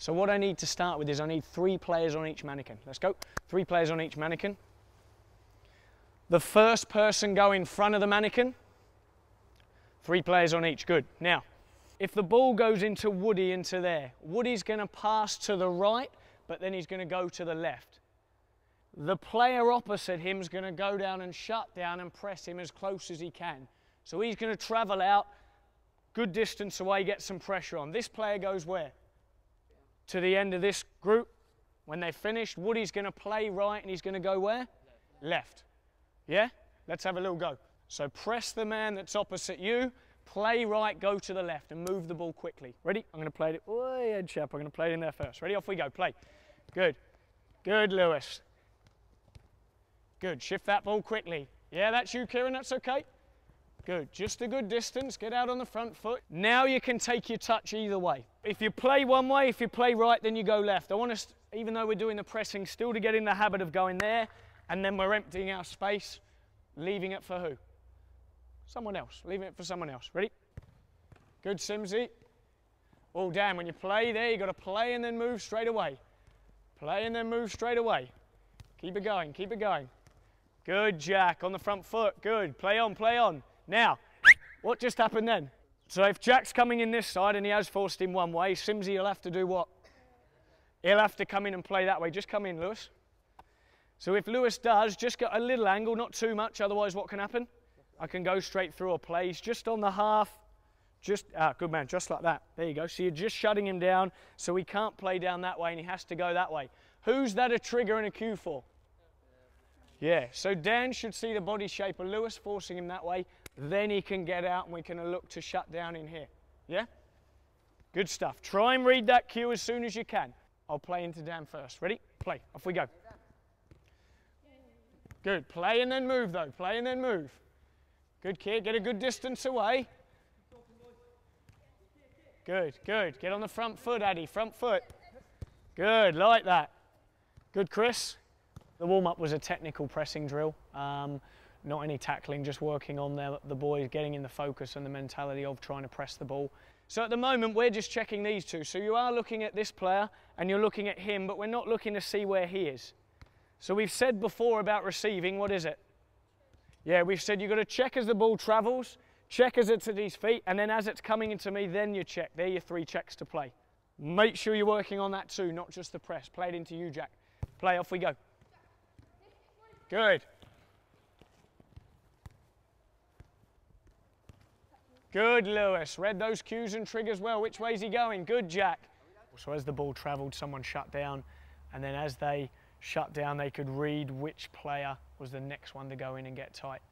So what I need to start with is I need 3 players on each mannequin. Let's go. 3 players on each mannequin. The first person go in front of the mannequin. 3 players on each. Good. Now, if the ball goes into Woody into there, Woody's going to pass to the right, but then he's going to go to the left. The player opposite him is going to go down and shut down and press him as close as he can. So he's going to travel out, good distance away, get some pressure on. This player goes where? To the end of this group. When they're finished, Woody's going to play right and he's going to go where? Left. Yeah? Let's have a little go. So press the man that's opposite you, play right, go to the left and move the ball quickly. Ready? I'm going to play it. Oh, head chap. I'm going to play it in there first. Ready? Off we go. Play. Good. Good, Lewis. Good, shift that ball quickly. Yeah, that's you, Kieran, that's okay. Good, just a good distance, get out on the front foot. Now you can take your touch either way. If you play one way, if you play right, then you go left. I want us, even though we're doing the pressing, still to get in the habit of going there, and then we're emptying our space, leaving it for who? Someone else, leaving it for someone else. Ready? Good, Simsy. Oh, damn, when you play there, you got to play and then move straight away. Play and then move straight away. Keep it going, keep it going. Good, Jack, on the front foot, good. Play on, play on. Now, what just happened then? So if Jack's coming in this side and he has forced him one way, Simsy will have to do what? He'll have to come in and play that way. Just come in, Lewis. So if Lewis does, just get a little angle, not too much, otherwise what can happen? I can go straight through a place, just on the half, just, good man, just like that. There you go, so you're just shutting him down, so he can't play down that way and he has to go that way. Who's that a trigger and a cue for? Yeah, so Dan should see the body shape of Lewis, forcing him that way. Then he can get out and we can look to shut down in here. Yeah? Good stuff. Try and read that cue as soon as you can. I'll play into Dan first. Ready? Play. Off we go. Good. Play and then move, though. Play and then move. Good, kid. Get a good distance away. Good, good. Get on the front foot, Addy. Front foot. Good. Like that. Good, Chris. The warm-up was a technical pressing drill, not any tackling, just working on the boys, getting in the focus and the mentality of trying to press the ball. So at the moment, we're just checking these two. So you are looking at this player and you're looking at him, but we're not looking to see where he is. So we've said before about receiving, what is it? Yeah, we've said you've got to check as the ball travels, check as it's at his feet, and then as it's coming into me, then you check. They're your 3 checks to play. Make sure you're working on that too, not just the press. Play it into you, Jack. Play, off we go. Good. Good, Lewis. Read those cues and triggers well. Which way is he going? Good, Jack. So as the ball travelled, someone shut down. And then as they shut down, they could read which player was the next one to go in and get tight.